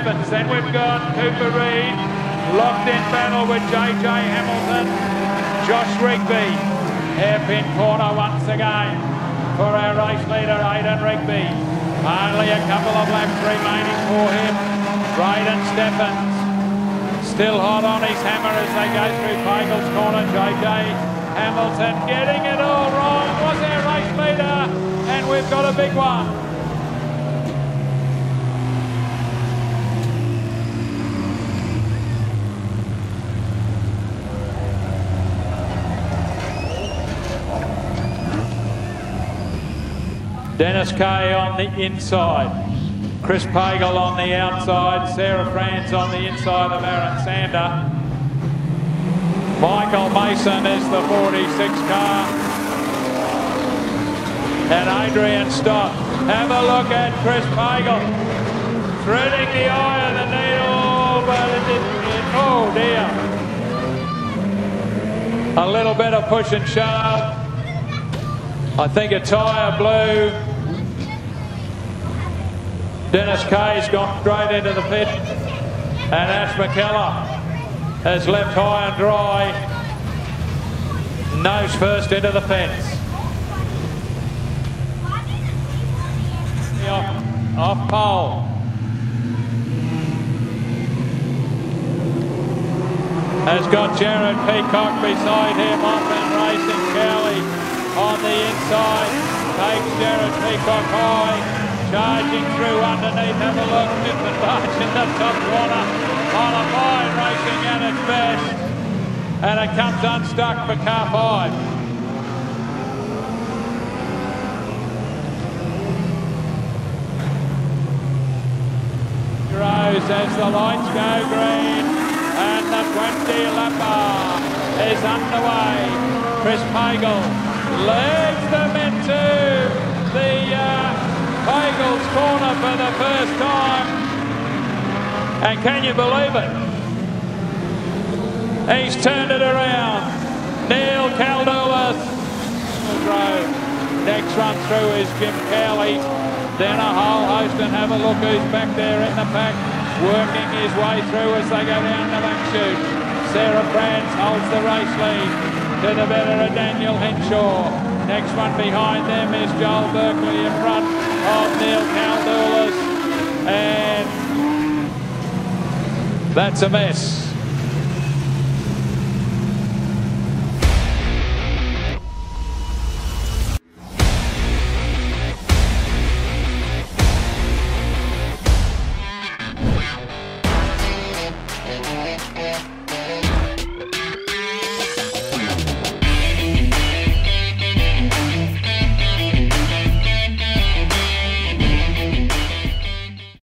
Stephens. Then we've got Cooper Reed, locked in battle with JJ Hamilton. Josh Rigby, hairpin corner once again for our race leader, Aidan Rigby. Only a couple of laps remaining for him. Raiden Stephens still hot on his hammer as they go through Pagel's corner. JJ Hamilton getting it all wrong, was our race leader, and we've got a big one. Dennis Kaye on the inside, Chris Pagel on the outside, Sarah Franz on the inside of Aaron Sander. Michael Mason is the 46 car. And Adrian Stott. Have a look at Chris Pagel. Threading the eye of the needle, but it didn't get, oh dear. A little bit of push and shove. I think a tyre blew. Dennis Kaye's gone straight into the pit, and Ash McKellar has left high and dry, nose first into the fence. Off pole. Has got Jared Peacock beside him, up and racing. Cowley on the inside, takes Jared Peacock high. Charging through underneath, have a look, different march in the top corner on a fine racing at its best. And it comes unstuck for car 5. Grows as the lights go green, and the 20 lapper is underway. Chris Pagel leads them into the Pagel's corner for the first time, and can you believe it? He's turned it around. Neil Caldas. Next run through is Jim Cowley, then a whole host, and have a look who's back there in the pack, working his way through as they go down the back chute. Sarah Prance holds the race lead to the better of Daniel Henshaw. Next one behind them is Joel Berkeley in front of Neil Caldas, and that's a mess.